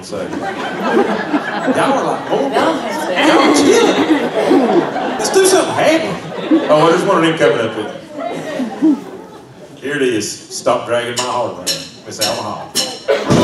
gonna say. Y'all were like, oh, y'all chilling. Let's do something happy. Oh, I just wanted him coming up with it. Here it is. Stop dragging my heart around. Miss Allison Mahal.